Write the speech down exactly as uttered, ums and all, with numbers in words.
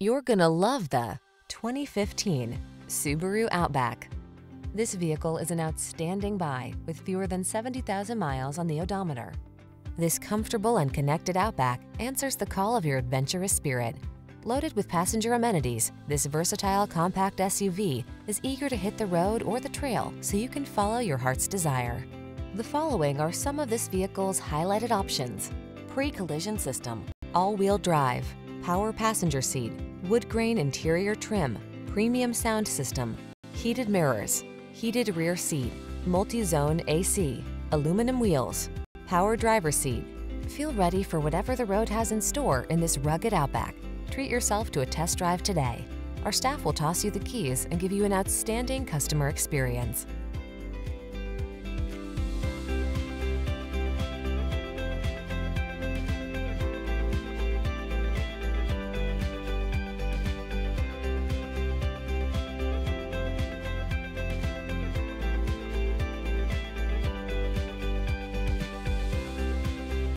You're gonna love the twenty fifteen Subaru Outback. This vehicle is an outstanding buy with fewer than seventy thousand miles on the odometer. This comfortable and connected Outback answers the call of your adventurous spirit. Loaded with passenger amenities, this versatile compact S U V is eager to hit the road or the trail so you can follow your heart's desire. The following are some of this vehicle's highlighted options: pre-collision system, all-wheel drive, power passenger seat, wood grain interior trim, premium sound system, heated mirrors, heated rear seat, multi-zone A C, aluminum wheels, power driver seat. Feel ready for whatever the road has in store in this rugged Outback. Treat yourself to a test drive today. Our staff will toss you the keys and give you an outstanding customer experience.